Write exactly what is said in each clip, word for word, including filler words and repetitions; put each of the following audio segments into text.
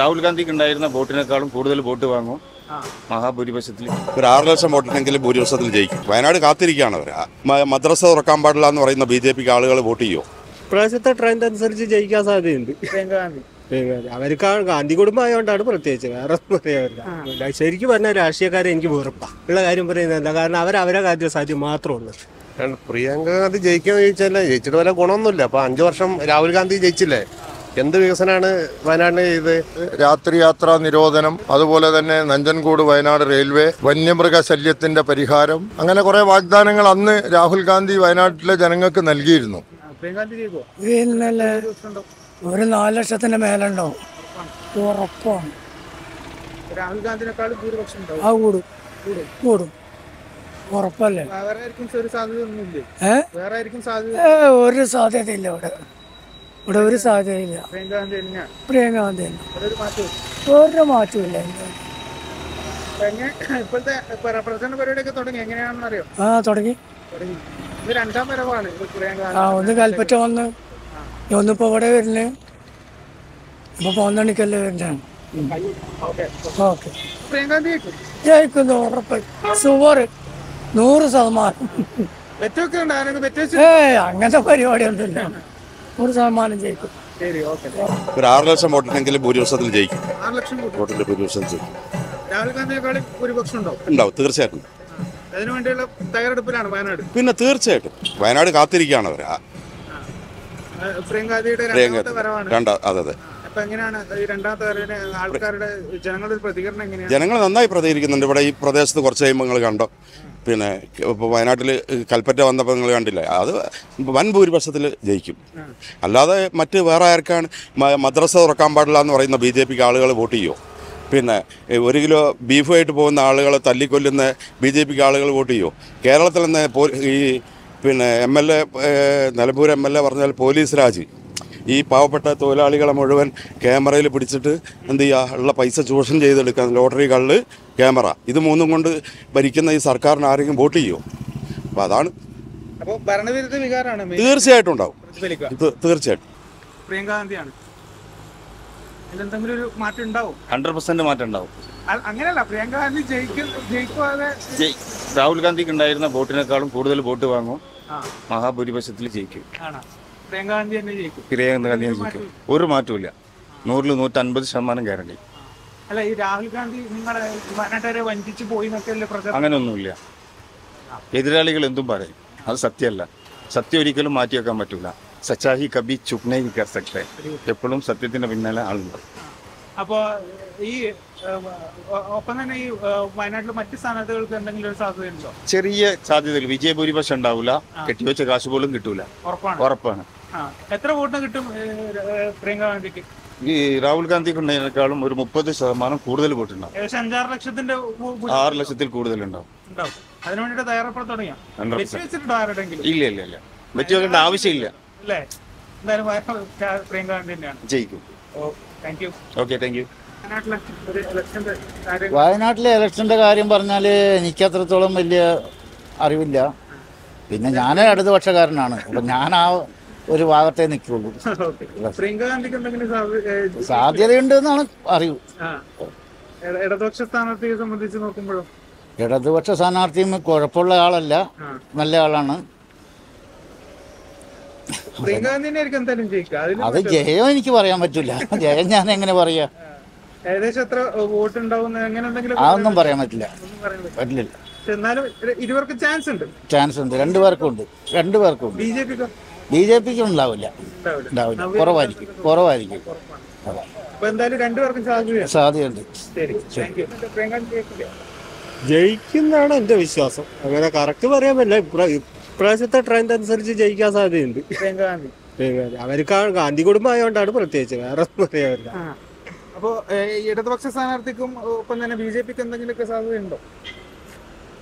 Rahul Gandhi can die in the boat in a column, put the boat to Vango. Mahaburi was at least. Regardless of what Angel Budio Saturday Jake. Why not a Kathiriana? My madrasa or Kambadlan or in the B J P Galagal vote to you. President Trent and Sergei Jakas are in America Gandhi good by on Tadapur Taja. I said you were not Ashaka in Giburpa. I remember in the Gana Avera Sadi Matron. And Priyanka the Jake, Chile, Gonon, and Jorsham, Rahul Gandhi Chile. എന്ത് വികസനമാണ് വയനാടിന് രാത്രി യാത്രാ നിരോധനം അതുപോലെ തന്നെ നഞ്ചൻകൂട് Wayanad railway വന്യമൃഗ ശല്യത്തിന്റെ പരിഹാരം അങ്ങനെ കുറേ വാഗ്ദാനങ്ങൾ അന്ന് രാഹുൽ ഗാന്ധി വയനാട്ടിലെ ജനങ്ങൾക്ക് നൽകിയിരുന്നു. ഒരു നാല് ലക്ഷത്തിന്റെ മേലുണ്ടോ? ഉറപ്പാണ്. രാഹുൽ ഗാന്ധിനേക്കാൾ ഭൂരിപക്ഷം ഉണ്ടാവും. ആ കൂടും. കൂടും. ഉറപ്പല്ലേ? വേറെ ആർക്കും ഒരു സാധ്യതയൊന്നുമില്ല. ഏഹ്? വേറെ ആർക്കും സാധ്യത ഒരു സാധ്യതയില്ല ഇവിടെ. What is the idea? Prerna then. What a match will end. Put the representative of the Tongan. Ah, Tongan. We are on top of one. Ah, the Galpatona. You know, whatever name. Upon the nickel. Okay. Okay. Prerna. Yeah, you could not. So what? No, Salman. They took an iron with this. Hey, I'm not a very audience. Regardless of what Angel Budio Saturday Jake, what the producer said. No, third set. I don't tired of Piranha. Pin a third set. Why not a Kathiriana? Franka, other. General and I protest the Corsair Mangalaganda. Why not Calpetta on the Bangalandilla? One Buri was Jacob. Alada Matu Varaikan, my madrasa or Kambadlan or in the B J P Galagal Votio. Pina, a regular beef weight bone, Alagal, Talikul in the B J P Galagal Votio. Kerala Pin M L A, Nalabur M L A or Police Raji. E. Pavata, Tola, Moduan, Camera, Pudicit, and the La Paisa Jordan Jay, the lottery gallery, camera. This Mundu Barikana is Sarkar Naring and Botio. Badan? About Baranavi, the Vigarana. Third set, don't know. Third set. Priyanka and the Anna. And then Martin Dow. Hundred percent Martin Dow. Angela Priyanka and the Jake, Jake, Rahul Gandhi can die in the boat in a column, put the boat to Vango. Mahaburi was at least Jake. Priyanka and Jake. Priyanka and Jake. Urumatula. Norlu no Tanbus Shaman guarantee. Rahul Gandhi, Manatara and Tichipo in a telepress. Anganonulia. Hydralical and Dubare. Al Satyella. Satyrical Matia Kamatula. Sachahi Kabi Chuknai Kasaka. The Pulum Satyana Vinala Alba. Upon a Vinatla Matisana, the Condangular Sazo. Cheria Sadi Vijay Buriba Shandaula, Ketiocha Gasubul Gitula. Orpana. Etra voted to Priyanka Gandhi. Rahul Gandhi could never call him Murupodisman, Kurdel Botana. Sanjar Lakshatin are less than Kurdelanda. I don't need the airport. And it's a direct angle. Ill. But you can now see. Let. Then why Priyanka Gandhi? Jake. Thank you. Okay, thank you. Why not election? The Garim Bernale, Nikatra Tolomelia, Arivilla. Pinana at the Wachagarna, but Nana. ഒരു ഭാഗത്തെ നിൽക്കുള്ളൂ. പ്രിയങ്ക ഗാന്ധിക്ക് എന്തെങ്കിലും സാധ്യതയുണ്ടെന്നാണ് അറിവ്. ഇടതുപക്ഷ സ്ഥാനാർത്ഥിയെ സംബന്ധിച്ച് നോക്കുമ്പോഴോ ഇടതുപക്ഷ സ്ഥാനാർത്ഥിയും കുഴപ്പമുള്ള ആളല്ല, നല്ല ആളാണ്. പ്രിയങ്ക ഗാന്ധിനെ ആയിരിക്കും എന്തായാലും ജയിക്കുക. അത് ജയം എനിക്ക് പറയാൻ പറ്റില്ല. ജയം ഞാൻ എങ്ങനെ പറയാ? ഏകദേശം എത്ര വോട്ട് ഉണ്ടാവും എങ്ങനെ എന്തെങ്കിലും അതൊന്നും പറയാൻ പറ്റില്ല. പറ്റില്ല. എന്നാലും ഇരുവർക്കും ചാൻസ് ഉണ്ട്. ചാൻസ് ഉണ്ട്. രണ്ടുപേർക്കും ഉണ്ട്. രണ്ടുപേർക്കും ഉണ്ട്. ബിജെപിക്ക് B J P on Lavilla. Corvadi, Corvadi. When that endurance is thank you. Jake in the Vishas. I wear a character like President Trent and Sergei Jakas are in America Gandhi good by on Tadapur Taja. About a boxes and articum open and a B J P can the Casas window.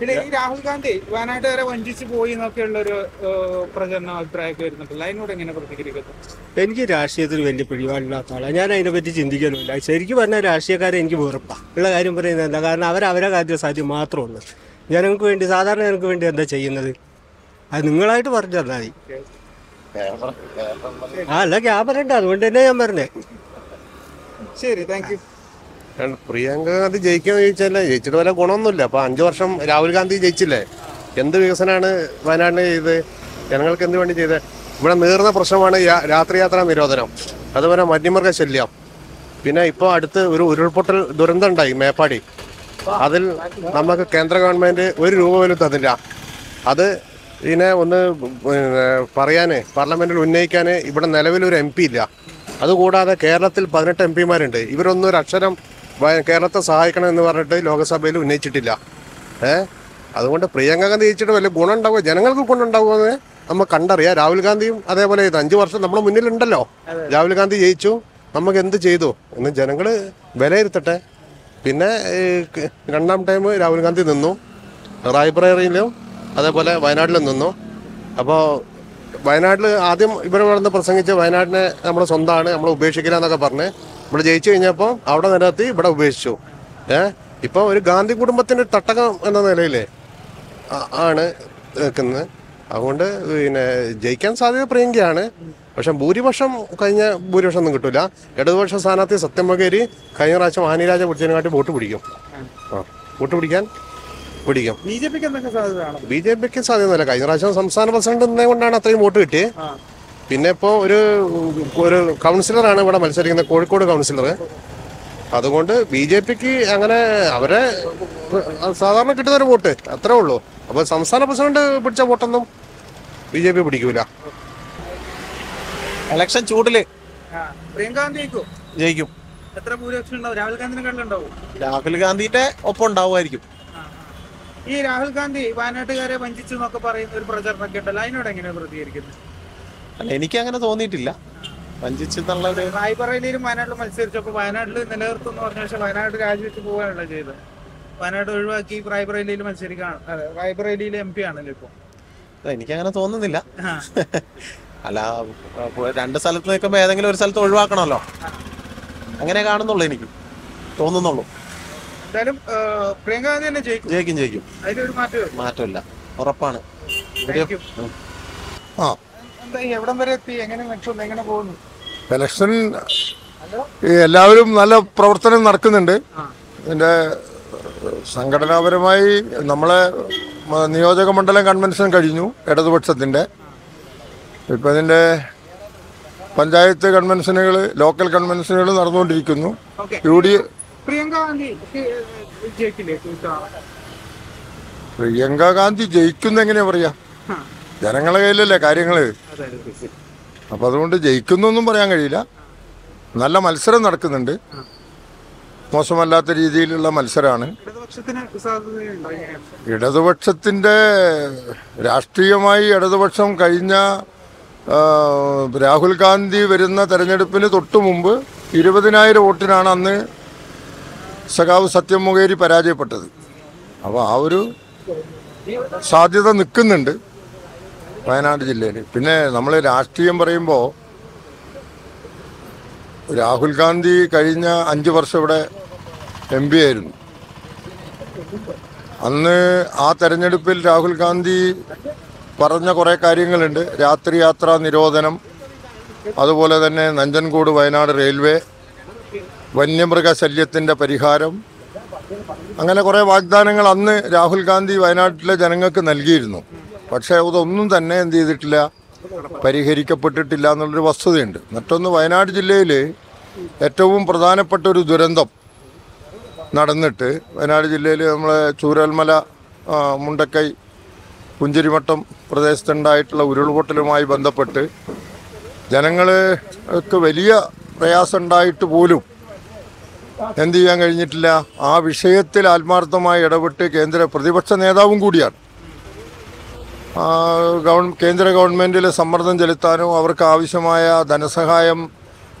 Rahul Gandhi, when I tell one just boy in a Prerna drag with the line would never be good. Then get Asia to Vendi Priya not all. And I innovated in the general. I said, you are not Asia and give up. Like I remember in the Nagana, I just had the matron. Yanko and his other and go into the chain. I don't like to work the I like Aberenda, one day Amerne. Siri, thank you. And Priyanka the J K Chile, Chitwala Gonola, Panjorsham, Rahul Gandhi J Chile. Can the Visana, Vanana, the Yangal can do any other. But a mirror for someone, Ratriatra Mirodram. Otherwise, a Madimarka Celia. Pinaipa at the rural portal Durandai, my party. Other Namaka Kendra government, very rural Tadilla. Other in a Pariane, Parliamentary Unakane, even an elevator M P. Other good are the Kerala Parent M P Marinde. Even on the Raksharam. By Kerala, Sahakan and the Varate, Logasabelu, Nichitilla. Eh? I want a Priyanka and the Egypt of Gonanda, General Gunanda, Amakanda, Rahul Gandhi, Adavale, Tanjuarsa, the Munilundalo, Rahul Gandhi, Echo, Amagan the Jedo, and the General Beretata, Pina, Gandam time, Rahul Gandhi, no, Library, Adabala, Vinadla, no, about Vinadla, Adim, Iberan the percentage of Vinadne, Amrasondana, Amro Beshikana, the Barne. But Jaychi in Japan, out of the Nati, but a Veshu. Eh? Ipa Gandhi put a matin at Tataka and the Lele. Anna, I wonder in a Jacan Savio Pringana, Vasham Buri Vasham, Kanya Burisham Gutula, Edavasha Sanati, Satamagari, Kanya Racham Hani Raja would generate a vote to Budigam. What would again? Budigam. B J P can the Kanya Racham, some son of a son, and they would not three vote it. Pinepo, a councillor and what I'm saying in the court code councillor. Other wonder, B J P, Angana, Southern Kitty voted, a trollo. About some son of a son, put your vote on them. B J P particular election totally. Priyanka Jacob. Rahul Gandhi, upon Dow. Here, Rahul Gandhi, why not a bunch of Makapari project market line or anything? Any can only Tilla. Panjitan, I probably minor myself of Vinad in the North or National Vinad graduate to go and Lajeda. Vinad keep Ribery Lilman Sirigan, Ribery M P and Lipo. Then you cannot own the Lilla. Allah, and the Salat like a man yourself to work on a law. I'm going to go to the Lenny. Tonolo. Then Pringa and Jake. Jake and Jake. I don't matter. Matula or upon it. Thank you. Election എല്ലാവരും നല്ല പ്രവർത്തനം നടക്കുന്നുണ്ട് ഇതിന്റെ സംഘടനാപരമായി നമ്മളെ നിയോജക മണ്ഡലം convention കഴിഞ്ഞു ഇടതുപക്ഷത്തിന്റെ ഇപ്പോൾ ഇതിന്റെ പഞ്ചായത്ത് കൺവെൻഷനുകൾ ലോക്കൽ കൺവെൻഷനുകൾ നടന്നുകൊണ്ടിരിക്കുന്നു പ്രിയങ്ക ഗാന്ധി ജയിക്കുന്ന എങ്ങനെയാ പറയാ Janangalele, Karingle. A Padron de Jacuno Marangilla, Nala Malsera Narcunde, Mosomalati di La Malserane. It does what set in the Rastriamai, it does what some Karina, Rahul Gandhi, Verena, Terranate Pinet, Otumumba, Irivadinai, Otinanane, Sagao Satyamogari Paraja Patel. How do Sadia the Nukunde? Why not the lady? Pinna, Namale, Astium Rainbow Rahul Gandhi, Karina, Anjivarsovda, M B A. Anne Atharanated Pil, Rahul Gandhi, Parana Korea Karingaland, Ratri Yatra, Nirodanam, Adavola than Nanjan Go to Wayanad Railway, Vanyamarga Salyat in the Periharam, Anganakore Vagdanangal Anne, Rahul Gandhi, Wayanad Jananga Nalgirno. But she was on the name the Zitla, Periherica Potilan was student. Not on the Vinard Gilele, at Tom Pradana Patu Durando. Not on the day, Vinard Gilele, Churalmala, Mundakai, Punjirimatum, Protestantite, Laurel Watermai Bandapate, Janangale, Cavelia, Prayasandite to Bulu. And the young Nitla, I wish till Almarthamai, I would take Andra Pradivasaneda Ungudia. Kendra government is Samarthan Jelitano, our Kavishamaya, Danasahayam,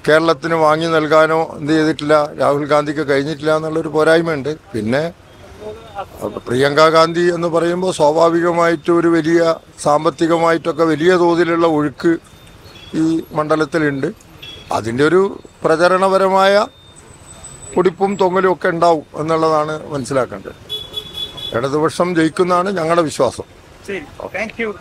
Kerlatin, Wangin, Elgano, the Rahul Gandhi, Kainitlan, a little for I meant it. Pinne Priyanka Gandhi and the Parembo, Savavigamai to Velia, Sambatigamai took a Velia, Rosilella Urk, Mandalatalinde, Adindu, Prerna Veremaya, Pudipum Tomelo Kandau, and the Ladana, Vansilakanda. That is the worst some Jakunana, Yangada Vishwaso. Thank you.